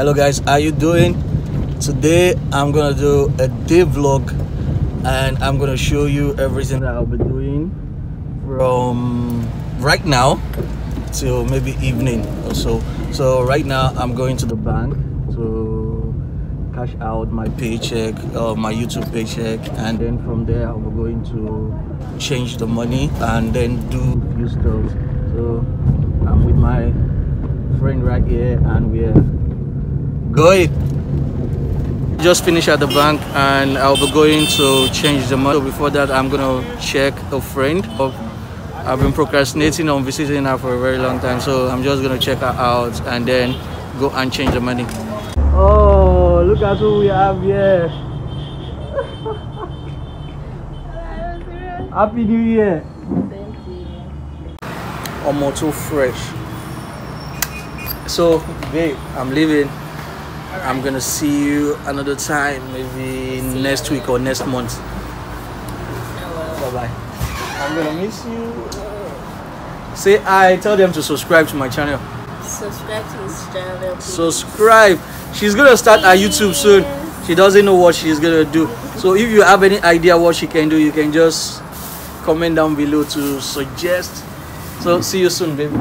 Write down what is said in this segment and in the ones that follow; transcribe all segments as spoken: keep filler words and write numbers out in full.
Hello guys, how you doing? Today I'm gonna do a day vlog and I'm gonna show you everything that I'll be doing from right now till maybe evening or so. So right now I'm going to the bank to cash out my paycheck, uh, my YouTube paycheck, and then from there I'm going to change the money and then do a few stuff. So I'm with my friend right here and we're going. Just finished at the bank and I'll be going to change the money. So before that I'm gonna check a friend. I've been procrastinating on visiting her for a very long time, so I'm just gonna check her out and then go and change the money. Oh, look at who we have here. Happy New Year. Thank you. Omo, too fresh. So babe, I'm leaving. I'm gonna see you another time, maybe next week or next month. Bye bye. I'm gonna miss you. Say hi, tell them to subscribe to my channel. Subscribe to his channel. Please. Subscribe. She's gonna start her YouTube soon. She doesn't know what she's gonna do. So if you have any idea what she can do, you can just comment down below to suggest. So see you soon, baby.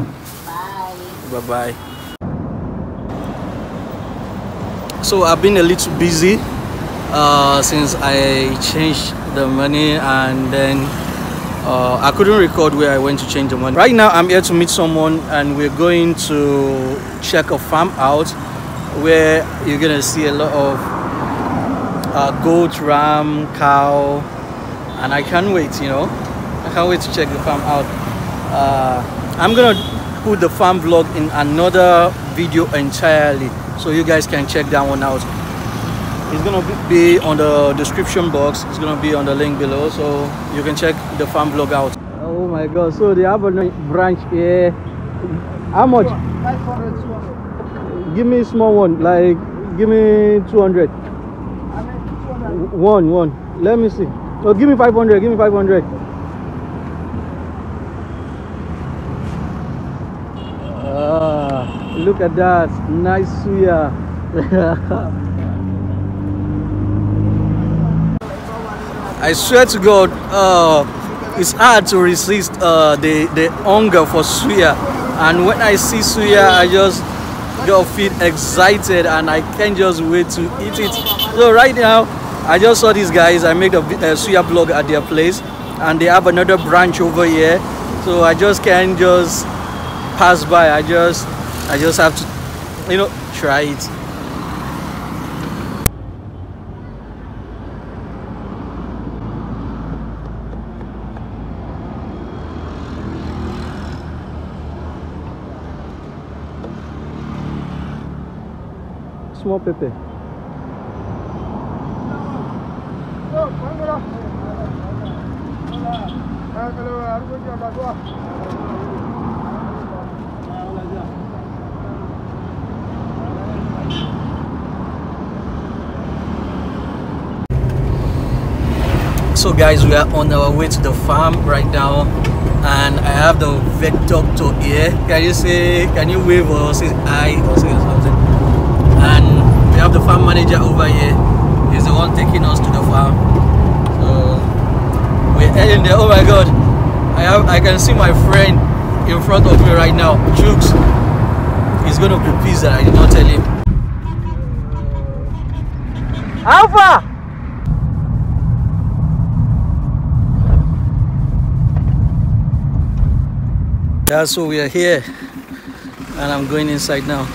Bye. Bye bye. So I've been a little busy uh, since I changed the money, and then uh, I couldn't record where I went to change the money. Right now I'm here to meet someone and we're going to check a farm out where you're gonna see a lot of uh, goat, ram, cow, and I can't wait, you know. I can't wait to check the farm out. Uh, I'm gonna put the farm vlog in another video entirely, so you guys can check that one out. It's gonna be on the description box, it's gonna be on the link below, so you can check the farm vlog out. Oh my god, so they have a branch here. How much? Five hundred, two hundred. Give me a small one, like give me two hundred. I mean, two hundred. One, one. Let me see. No, give me five hundred, give me five hundred. Look at that, nice Suya. I swear to God, uh, it's hard to resist uh, the, the hunger for Suya. And when I see Suya, I just got feel excited and I can't just wait to eat it. So right now, I just saw these guys. I made a uh, Suya blog at their place and they have another branch over here. So I just can't just pass by. I just I just have to, you know, try it. Small pepper. So guys, we are on our way to the farm right now and I have the vet doctor here. Can you say, can you wave or say hi or say something? And we have the farm manager over here. He's the one taking us to the farm. So we're heading there. Oh my god, I have, I can see my friend in front of me right now, Jukes. He's gonna cook pizza, I did not tell him. Alpha! Yeah, so we are here and I'm going inside now.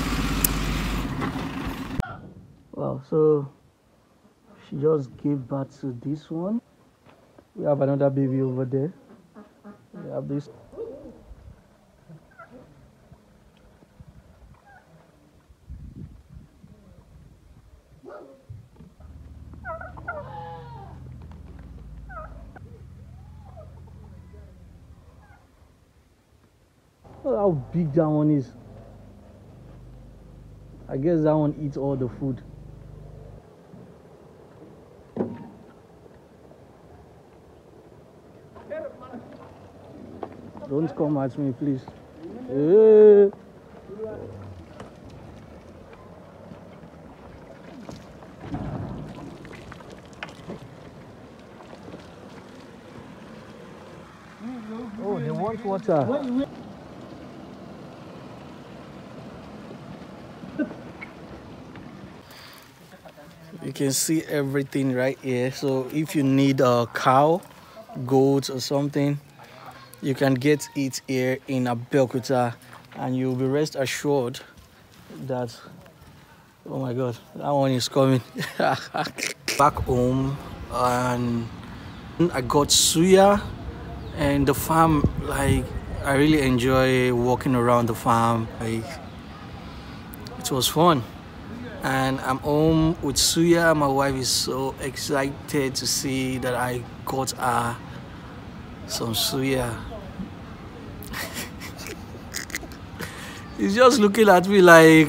Wow, so she just gave birth to this one. We have another baby over there. We have this. How big that one is. I guess that one eats all the food. Don't come at me, please. Hey. hot water. Wait, wait. You can see everything right here. So if you need a cow, goats or something, you can get it here in Abeokuta, and you'll be rest assured that, oh my God, that one is coming. Back home, and I got suya, and the farm, like, I really enjoy walking around the farm. Like, it was fun. And I'm home with Suya. My wife is so excited to see that I got her some Suya. She's just looking at me like,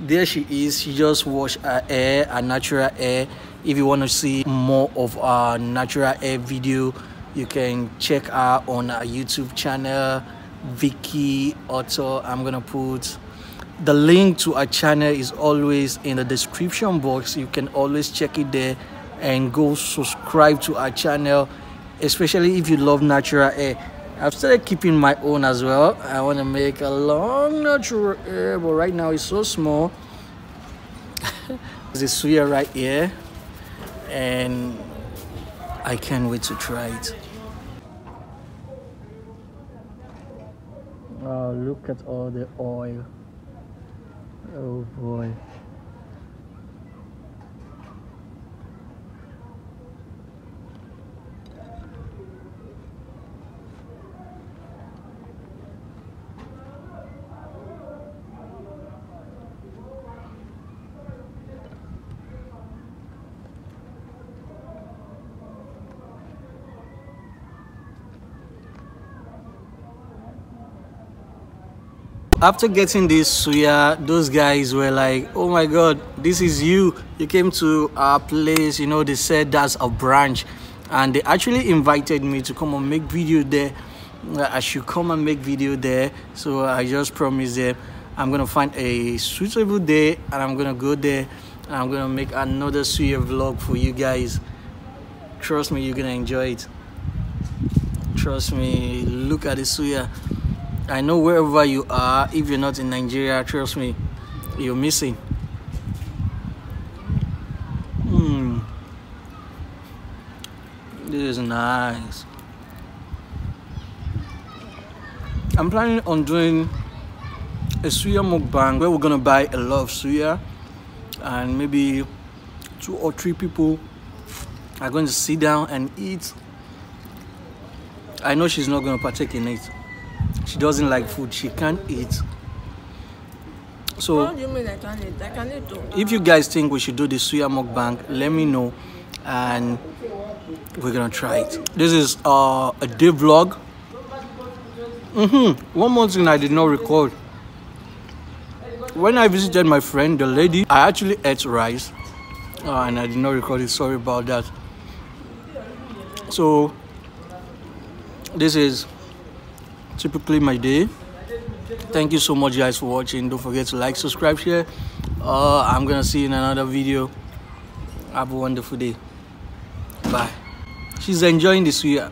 there she is. She just washed her hair, her natural hair. If you want to see more of our natural hair video, you can check her on our YouTube channel, Vicky Otto. I'm gonna put the link to our channel is always in the description box. You can always check it there and go subscribe to our channel, especially if you love natural hair. I've started keeping my own as well. I want to make a long natural hair, but right now it's so small. There's a suya right here, and I can't wait to try it. Oh, look at all the oil. Oh boy. After getting this suya, those guys were like, oh my God, this is you. You came to our place, you know, they said that's a branch. And they actually invited me to come and make video there. I should come and make video there. So I just promised them I'm gonna find a suitable day and I'm gonna go there and I'm gonna make another suya vlog for you guys. Trust me, you're gonna enjoy it. Trust me, look at the suya. I know wherever you are, if you're not in Nigeria, trust me, you're missing. Mm. This is nice. I'm planning on doing a suya mukbang where we're gonna buy a lot of suya, and maybe two or three people are going to sit down and eat. I know she's not gonna partake in it. She doesn't like food, she can't eat. So, how do you mean I can't eat? I can eat too. If you guys think we should do the suya mukbang, let me know and we're gonna try it. This is uh, a day vlog. Mm-hmm. One more thing I did not record. When I visited my friend, the lady, I actually ate rice uh, and I did not record it. Sorry about that. So, this is typically my day. Thank you so much guys for watching. Don't forget to like, subscribe, share. uh I'm gonna see you in another video. Have a wonderful day. Bye. She's enjoying the suya.